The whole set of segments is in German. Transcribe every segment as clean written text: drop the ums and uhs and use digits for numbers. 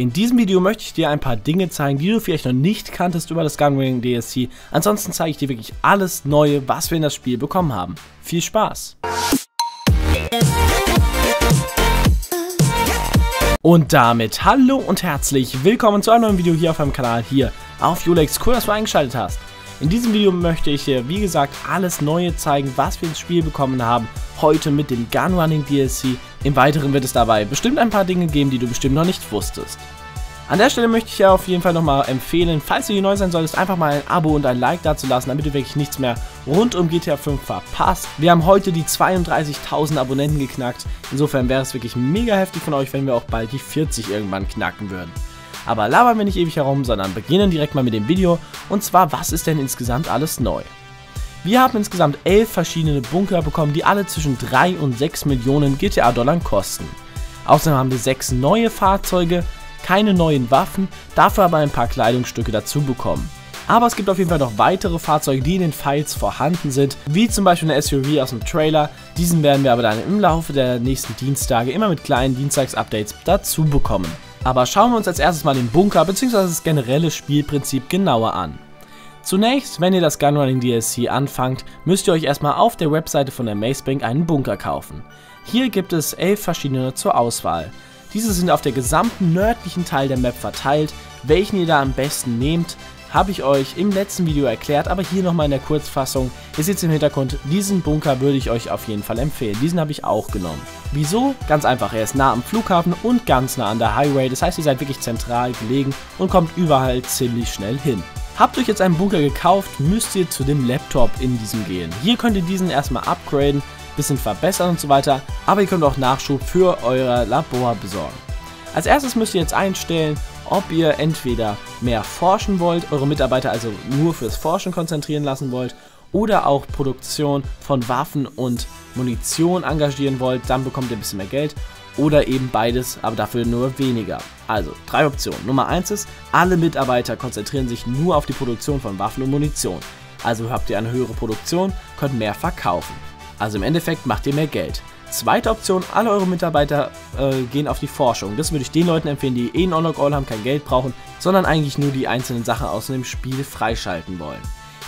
In diesem Video möchte ich dir ein paar Dinge zeigen, die du vielleicht noch nicht kanntest über das Gunrunning DLC. Ansonsten zeige ich dir wirklich alles Neue, was wir in das Spiel bekommen haben. Viel Spaß! Und damit hallo und herzlich willkommen zu einem neuen Video hier auf meinem Kanal, hier auf Ju LeX. Cool, dass du eingeschaltet hast. In diesem Video möchte ich dir, wie gesagt, alles Neue zeigen, was wir ins Spiel bekommen haben, heute mit dem Gunrunning DLC. Im Weiteren wird es dabei bestimmt ein paar Dinge geben, die du bestimmt noch nicht wusstest. An der Stelle möchte ich dir auf jeden Fall nochmal empfehlen, falls du hier neu sein solltest, einfach mal ein Abo und ein Like dazulassen, damit du wirklich nichts mehr rund um GTA 5 verpasst. Wir haben heute die 32.000 Abonnenten geknackt, insofern wäre es wirklich mega heftig von euch, wenn wir auch bald die 40 irgendwann knacken würden. Aber labern wir nicht ewig herum, sondern beginnen direkt mal mit dem Video, und zwar, was ist denn insgesamt alles neu? Wir haben insgesamt 11 verschiedene Bunker bekommen, die alle zwischen 3 und 6 Millionen GTA-Dollar kosten. Außerdem haben wir 6 neue Fahrzeuge, keine neuen Waffen, dafür aber ein paar Kleidungsstücke dazu bekommen. Aber es gibt auf jeden Fall noch weitere Fahrzeuge, die in den Files vorhanden sind, wie zum Beispiel eine SUV aus dem Trailer. Diesen werden wir aber dann im Laufe der nächsten Dienstage immer mit kleinen Dienstags-Updates dazu bekommen. Aber schauen wir uns als erstes mal den Bunker bzw. das generelle Spielprinzip genauer an. Zunächst, wenn ihr das Gunrunning DLC anfangt, müsst ihr euch erstmal auf der Webseite von der Maze Bank einen Bunker kaufen. Hier gibt es 11 verschiedene zur Auswahl. Diese sind auf der gesamten nördlichen Teil der Map verteilt. Welchen ihr da am besten nehmt, habe ich euch im letzten Video erklärt, aber hier nochmal in der Kurzfassung. Ihr seht es im Hintergrund, diesen Bunker würde ich euch auf jeden Fall empfehlen. Diesen habe ich auch genommen. Wieso? Ganz einfach, er ist nah am Flughafen und ganz nah an der Highway. Das heißt, ihr seid wirklich zentral gelegen und kommt überall ziemlich schnell hin. Habt euch jetzt einen Bunker gekauft, müsst ihr zu dem Laptop in diesem gehen. Hier könnt ihr diesen erstmal upgraden, bisschen verbessern und so weiter, aber ihr könnt auch Nachschub für euer Labor besorgen. Als erstes müsst ihr jetzt einstellen, ob ihr entweder mehr forschen wollt, eure Mitarbeiter also nur fürs Forschen konzentrieren lassen wollt, oder auch Produktion von Waffen und Munition engagieren wollt, dann bekommt ihr ein bisschen mehr Geld. Oder eben beides, aber dafür nur weniger. Also, 3 Optionen. Nummer 1 ist, alle Mitarbeiter konzentrieren sich nur auf die Produktion von Waffen und Munition. Also habt ihr eine höhere Produktion, könnt mehr verkaufen. Also im Endeffekt macht ihr mehr Geld. Zweite Option, alle eure Mitarbeiter gehen auf die Forschung. Das würde ich den Leuten empfehlen, die eh ein On-Log-All haben, kein Geld brauchen, sondern eigentlich nur die einzelnen Sachen aus dem Spiel freischalten wollen.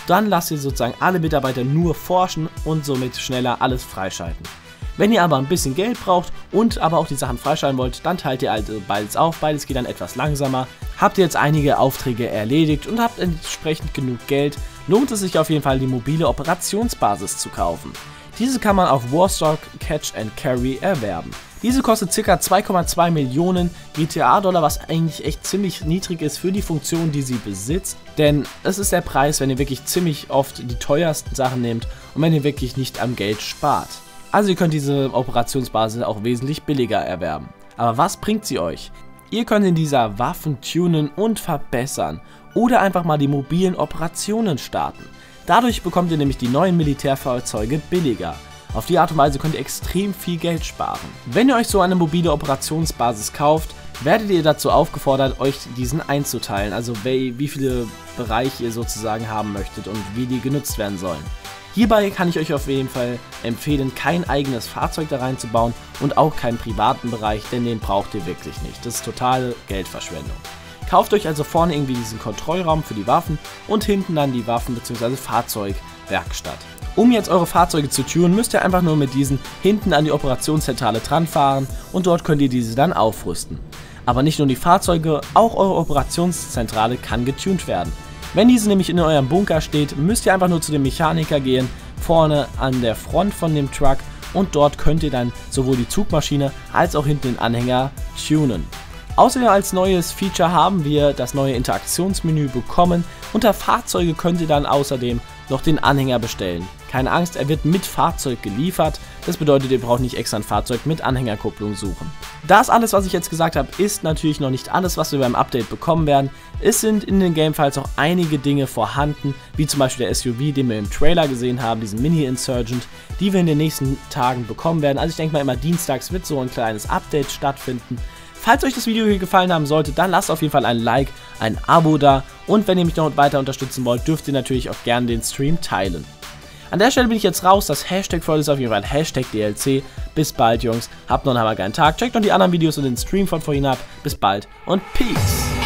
Dann lasst ihr sozusagen alle Mitarbeiter nur forschen und somit schneller alles freischalten. Wenn ihr aber ein bisschen Geld braucht und aber auch die Sachen freischalten wollt, dann teilt ihr also beides auf, beides geht dann etwas langsamer. Habt ihr jetzt einige Aufträge erledigt und habt entsprechend genug Geld, lohnt es sich auf jeden Fall, die mobile Operationsbasis zu kaufen. Diese kann man auf Warstock Catch and Carry erwerben. Diese kostet ca. 2,2 Millionen GTA-Dollar, was eigentlich echt ziemlich niedrig ist für die Funktion, die sie besitzt. Denn es ist der Preis, wenn ihr wirklich ziemlich oft die teuersten Sachen nehmt und wenn ihr wirklich nicht am Geld spart. Also ihr könnt diese Operationsbasis auch wesentlich billiger erwerben. Aber was bringt sie euch? Ihr könnt in dieser Waffen tunen und verbessern oder einfach mal die mobilen Operationen starten. Dadurch bekommt ihr nämlich die neuen Militärfahrzeuge billiger. Auf die Art und Weise könnt ihr extrem viel Geld sparen. Wenn ihr euch so eine mobile Operationsbasis kauft, werdet ihr dazu aufgefordert, euch diesen einzuteilen, also wie viele Bereiche ihr sozusagen haben möchtet und wie die genutzt werden sollen. Hierbei kann ich euch auf jeden Fall empfehlen, kein eigenes Fahrzeug da reinzubauen und auch keinen privaten Bereich, denn den braucht ihr wirklich nicht. Das ist totale Geldverschwendung. Kauft euch also vorne irgendwie diesen Kontrollraum für die Waffen und hinten dann die Waffen- bzw. Fahrzeugwerkstatt. Um jetzt eure Fahrzeuge zu tunen, müsst ihr einfach nur mit diesen hinten an die Operationszentrale dranfahren und dort könnt ihr diese dann aufrüsten. Aber nicht nur die Fahrzeuge, auch eure Operationszentrale kann getunt werden. Wenn diese nämlich in eurem Bunker steht, müsst ihr einfach nur zu dem Mechaniker gehen, vorne an der Front von dem Truck, und dort könnt ihr dann sowohl die Zugmaschine als auch hinten den Anhänger tunen. Außerdem als neues Feature haben wir das neue Interaktionsmenü bekommen. Unter Fahrzeuge könnt ihr dann außerdem noch den Anhänger bestellen. Keine Angst, er wird mit Fahrzeug geliefert. Das bedeutet, ihr braucht nicht extra ein Fahrzeug mit Anhängerkupplung suchen. Das alles, was ich jetzt gesagt habe, ist natürlich noch nicht alles, was wir beim Update bekommen werden. Es sind in den Gamefiles noch einige Dinge vorhanden, wie zum Beispiel der SUV, den wir im Trailer gesehen haben, diesen Mini-Insurgent, die wir in den nächsten Tagen bekommen werden. Also ich denke mal, immer dienstags wird so ein kleines Update stattfinden. Falls euch das Video hier gefallen haben sollte, dann lasst auf jeden Fall ein Like, ein Abo da, und wenn ihr mich noch weiter unterstützen wollt, dürft ihr natürlich auch gerne den Stream teilen. An der Stelle bin ich jetzt raus. Das Hashtag für heute ist auf jeden Fall ein Hashtag DLC. Bis bald, Jungs. Habt noch einen hammergeilen Tag. Checkt noch die anderen Videos und den Stream von vorhin ab. Bis bald und Peace.